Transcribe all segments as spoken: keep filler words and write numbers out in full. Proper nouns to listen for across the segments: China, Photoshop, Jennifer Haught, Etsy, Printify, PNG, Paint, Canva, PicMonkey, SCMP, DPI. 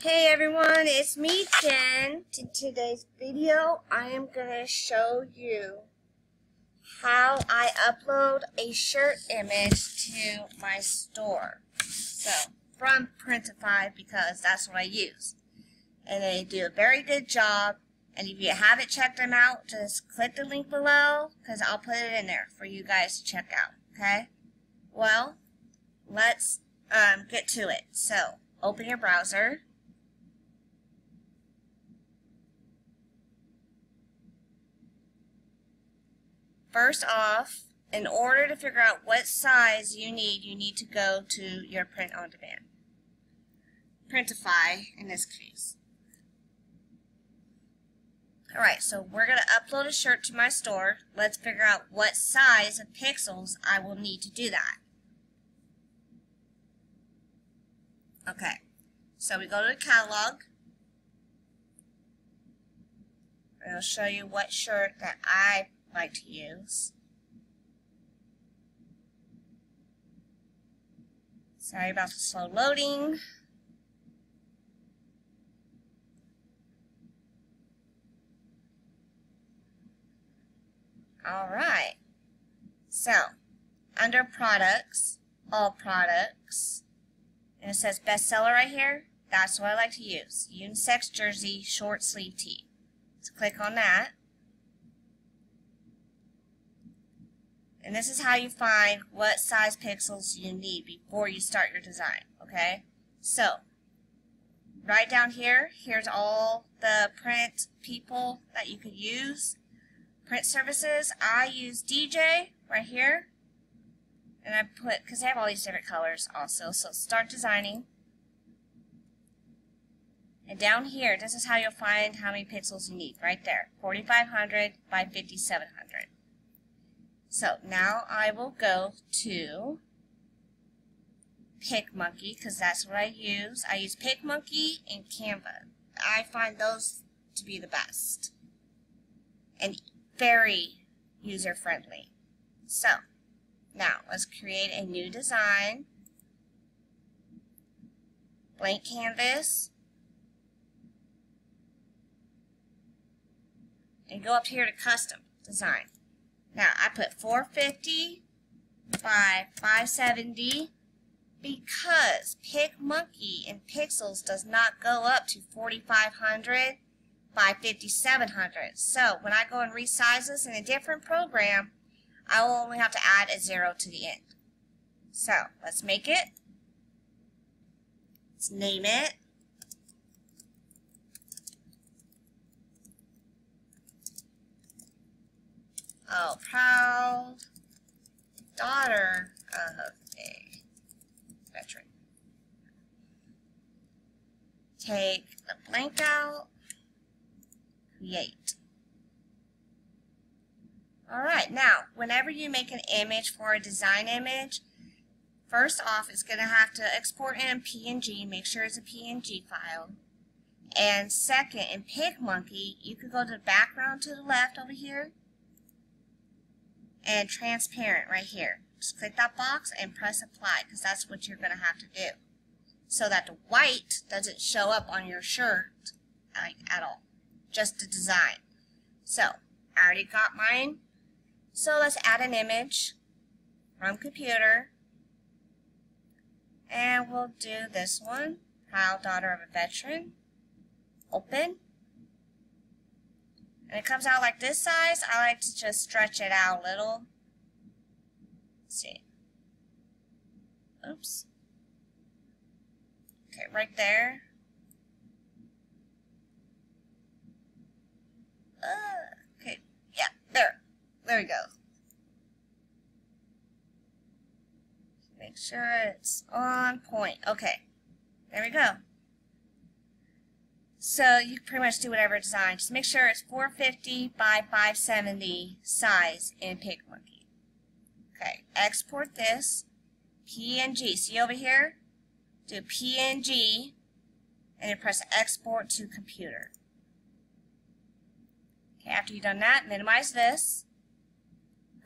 Hey everyone, it's me, Jen. In today's video, I am going to show you how I upload a shirt image to my store. So, from Printify, because that's what I use. And they do a very good job. And if you haven't checked them out, just click the link below, because I'll put it in there for you guys to check out, okay? Well, let's um, get to it. So, open your browser. First off, in order to figure out what size you need, you need to go to your print on demand. Printify, in this case. Alright, so we're going to upload a shirt to my store. Let's figure out what size of pixels I will need to do that. Okay, so we go to the catalog. It'll show you what shirt that I like to use. Sorry about the slow loading. Alright, so under products, all products, and it says bestseller right here. That's what I like to use. Unisex jersey, short sleeve tee. So click on that. And this is how you find what size pixels you need before you start your design, okay? So, right down here, here's all the print people that you could use. Print services, I use D J right here. And I put, because they have all these different colors also, so start designing. And down here, this is how you'll find how many pixels you need, right there. forty-five hundred by fifty-seven hundred. So now I will go to PicMonkey, because that's what I use. I use PicMonkey and Canva. I find those to be the best and very user friendly. So now let's create a new design. Blank canvas. And go up here to custom design. Now, I put four fifty by five seventy because PicMonkey in pixels does not go up to forty-five hundred by fifty-seven hundred. So, when I go and resize this in a different program, I will only have to add a zero to the end. So, let's make it. Let's name it. Oh, proud daughter of a veteran. Take the blank out. Create. Alright, now, whenever you make an image for a design image, first off, it's going to have to export in P N G. Make sure it's a P N G file. And second, in PicMonkey, you can go to the background to the left over here. And transparent right here. Just click that box and press apply, because that's what you're going to have to do. So that the white doesn't show up on your shirt like, at all. Just the design. So, I already got mine. So let's add an image from computer. And we'll do this one. Proud daughter of a veteran. Open. And it comes out like this size. I like to just stretch it out a little. Let's see. Oops. Okay, right there. Uh, okay, yeah, there. There we go. Make sure it's on point. Okay, there we go. So you can pretty much do whatever design. Just make sure it's four fifty by five seventy size in PicMonkey. Okay, export this. P N G. See over here? Do P N G and then press export to computer. Okay, after you've done that, minimize this.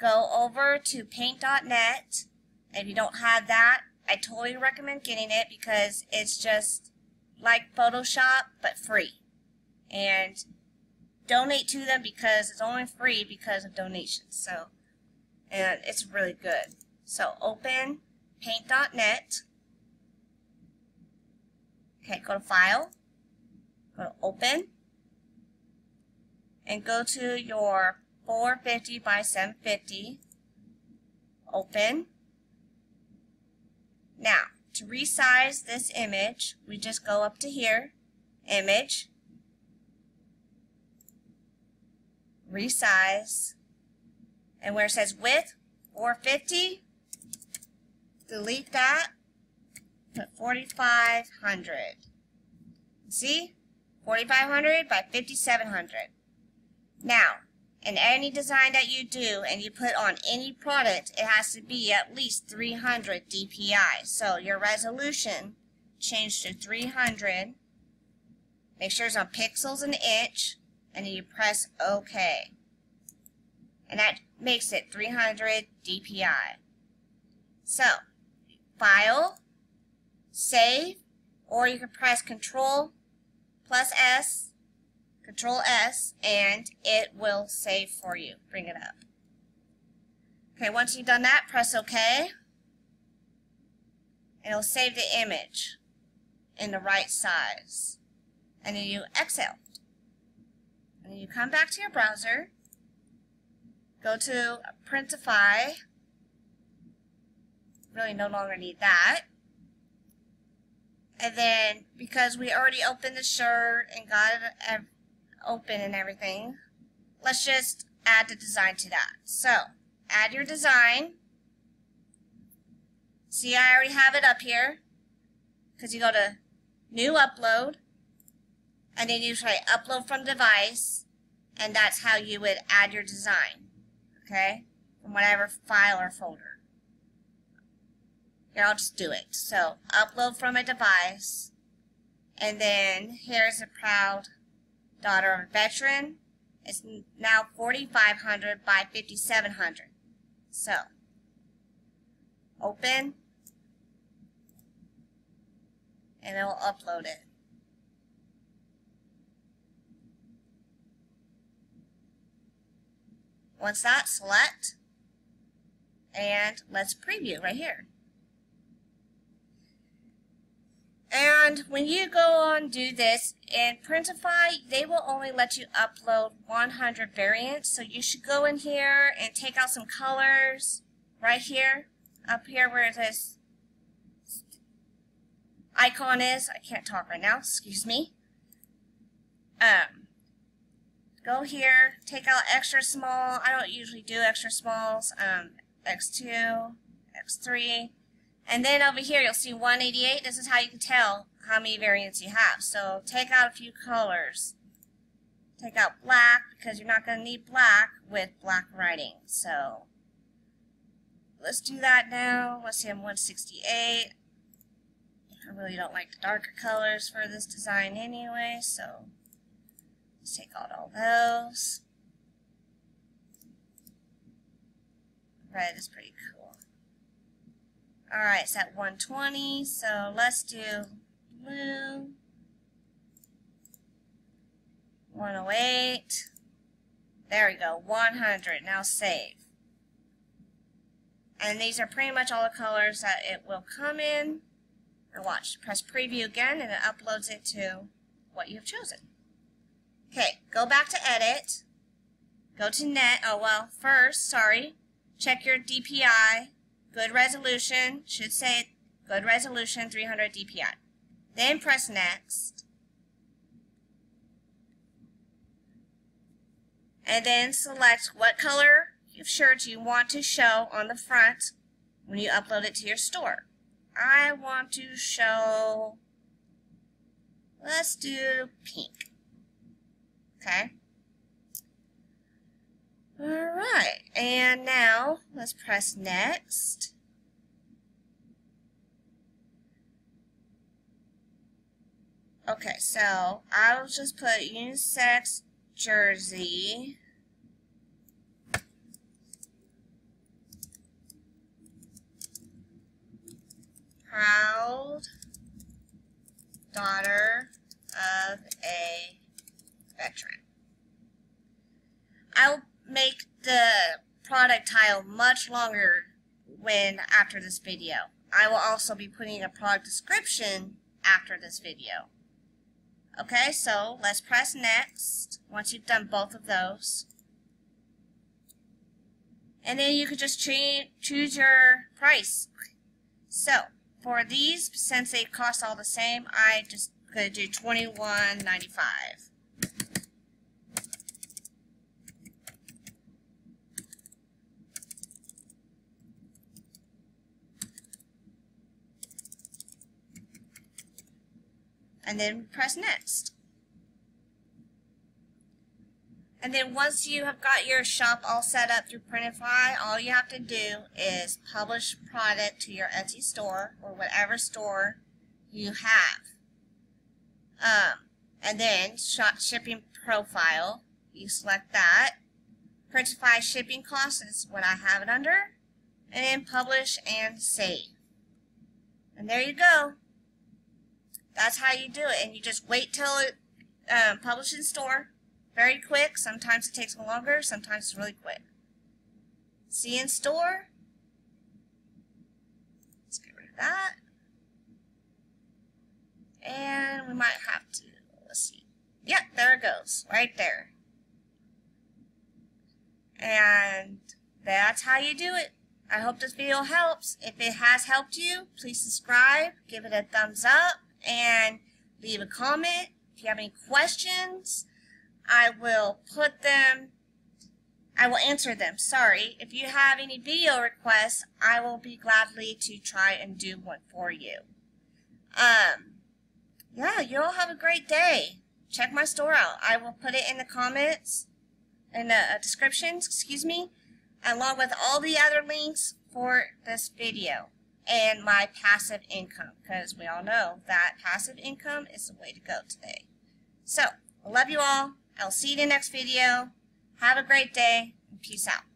Go over to paint dot net. If you don't have that, I totally recommend getting it because it's just like Photoshop, but free. And donate to them because it's only free because of donations. So, and it's really good. So open paint dot net. Okay, go to File, go to Open, and go to your four fifty by seven fifty. Open. Now, to resize this image, we just go up to here, Image, Resize, and where it says Width, four fifty, delete that, put forty-five hundred. See? forty-five hundred by fifty-seven hundred. Now, in any design that you do and you put on any product, it has to be at least three hundred D P I. So your resolution change to three hundred. Make sure it's on pixels an inch, and then you press OK. And that makes it three hundred D P I. So, File, Save, or you can press Control plus S, Control S, and it will save for you. Bring it up. Okay, once you've done that, press OK, and it'll save the image in the right size. And then you exhale. And then you come back to your browser, go to Printify, really no longer need that. And then, because we already opened the shirt and got it open and everything, let's just add the design to that. So, add your design. See, I already have it up here. Because you go to New Upload, and then you try Upload from Device, and that's how you would add your design, okay? From whatever file or folder. Here, I'll just do it. So, upload from a device, and then here's a proud daughter of a veteran. It's now forty-five hundred by fifty-seven hundred. So, open, and it'll upload it. Once that, select, and let's preview right here. And when you go on do this, in Printify, they will only let you upload one hundred variants. So you should go in here and take out some colors right here, up here where this icon is. I can't talk right now, excuse me. Um, go here, take out extra small. I don't usually do extra smalls. Um, X two, X three. And then over here, you'll see one eighty-eight. This is how you can tell how many variants you have. So take out a few colors. Take out black, because you're not going to need black with black writing. So let's do that now. Let's see, I'm one sixty-eight. I really don't like the darker colors for this design anyway, so let's take out all those. Red is pretty cool. Alright, it's at one twenty, so let's do blue, one oh eight, there we go, one hundred, now save. And these are pretty much all the colors that it will come in. And watch, press preview again, and it uploads it to what you've chosen. Okay, go back to edit, go to net, oh well, first, sorry, check your D P I. Good resolution, should say good resolution, three hundred D P I. Then press next. And then select what color of shirt you want to show on the front when you upload it to your store. I want to show, let's do pink. Okay. Alright, and now let's press next. Okay, so I'll just put unisex jersey. Proud daughter of a veteran. I'll make the product tile much longer when after this video. I will also be putting a product description after this video. Okay, so let's press next once you've done both of those. And then you could just choose your price. So for these, since they cost all the same, I just could do twenty-one ninety-five. And then press next. And then once you have got your shop all set up through Printify, all you have to do is publish product to your Etsy store or whatever store you have. Um, and then shop shipping profile, you select that. Printify shipping costs is what I have it under. And then publish and save. And there you go. That's how you do it, and you just wait till it um, publishes in store. Very quick. Sometimes it takes longer, sometimes it's really quick. See in store. Let's get rid of that. And we might have to, let's see. Yep, there it goes, right there. And that's how you do it. I hope this video helps. If it has helped you, please subscribe, give it a thumbs up, and leave a comment. If you have any questions, I will put them, I will answer them, sorry. If you have any video requests, I will be gladly to try and do one for you. Um, yeah, you all have a great day. Check my store out. I will put it in the comments, in the descriptions, excuse me, along with all the other links for this video and my passive income, because we all know that passive income is the way to go today. So, I love you all. I'll see you in the next video. Have a great day, and peace out.